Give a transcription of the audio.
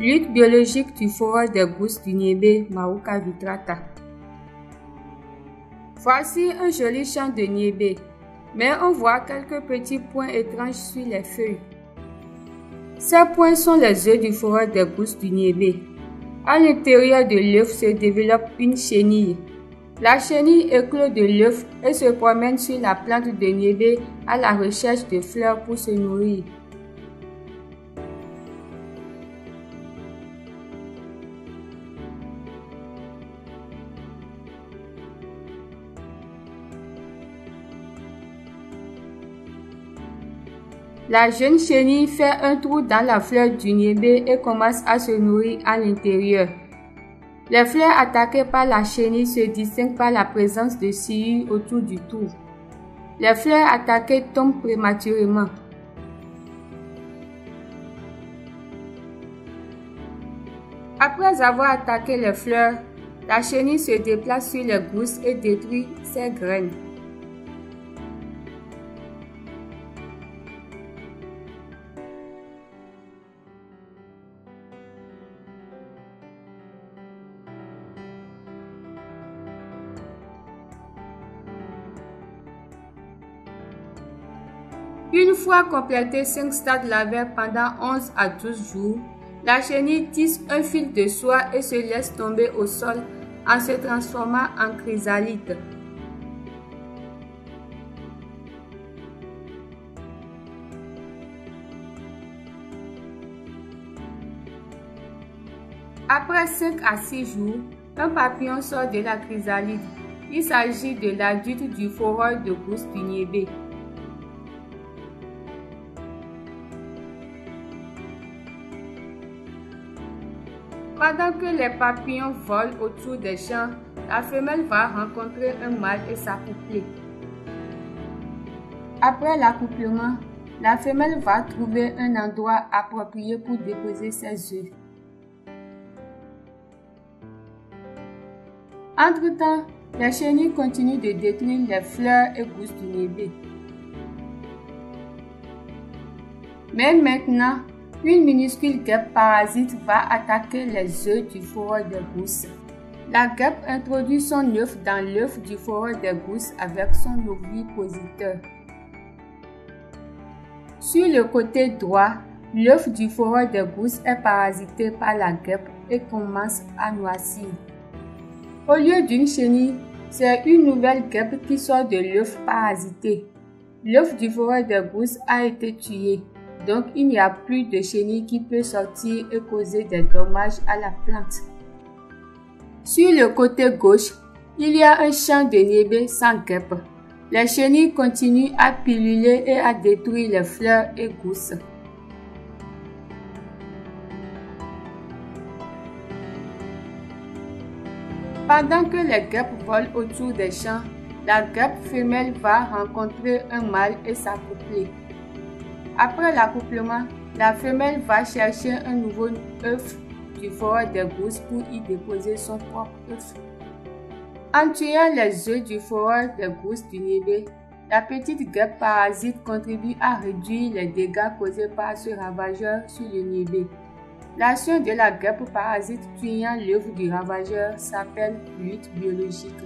Lutte biologique du forage des gousses du niébé Maruca vitrata. Voici un joli champ de niébé, mais on voit quelques petits points étranges sur les feuilles. Ces points sont les œufs du forage des gousses du niébé. À l'intérieur de l'œuf se développe une chenille. La chenille éclot de l'œuf et se promène sur la plante de niébé à la recherche de fleurs pour se nourrir. La jeune chenille fait un trou dans la fleur du niébé et commence à se nourrir à l'intérieur. Les fleurs attaquées par la chenille se distinguent par la présence de cirrus autour du trou. Les fleurs attaquées tombent prématurément. Après avoir attaqué les fleurs, la chenille se déplace sur les gousses et détruit ses graines. Une fois complété 5 stades larvaires pendant 11 à 12 jours, la chenille tisse un fil de soie et se laisse tomber au sol en se transformant en chrysalide. Après 5 à 6 jours, un papillon sort de la chrysalide. Il s'agit de l'adulte du forage de gousses du niébé. Pendant que les papillons volent autour des champs, la femelle va rencontrer un mâle et s'accoupler. Après l'accouplement, la femelle va trouver un endroit approprié pour déposer ses œufs. Entre-temps, les chenilles continuent de détruire les fleurs et gousses du niébé. Mais maintenant, une minuscule guêpe parasite va attaquer les œufs du forage des gousses. La guêpe introduit son œuf dans l'œuf du forage des gousses avec son ovipositeur. Sur le côté droit, l'œuf du forage des gousses est parasité par la guêpe et commence à noircir. Au lieu d'une chenille, c'est une nouvelle guêpe qui sort de l'œuf parasité. L'œuf du forage des gousses a été tué. Donc, il n'y a plus de chenille qui peut sortir et causer des dommages à la plante. Sur le côté gauche, il y a un champ de niébé sans guêpe. Les chenilles continuent à piluler et à détruire les fleurs et gousses. Pendant que les guêpes volent autour des champs, la guêpe femelle va rencontrer un mâle et s'accoupler. Après l'accouplement, la femelle va chercher un nouveau œuf du forage des gousses pour y déposer son propre œuf. En tuant les œufs du forage des gousses du niébé, la petite guêpe parasite contribue à réduire les dégâts causés par ce ravageur sur le niébé. L'action de la guêpe parasite tuant l'œuf du ravageur s'appelle lutte biologique.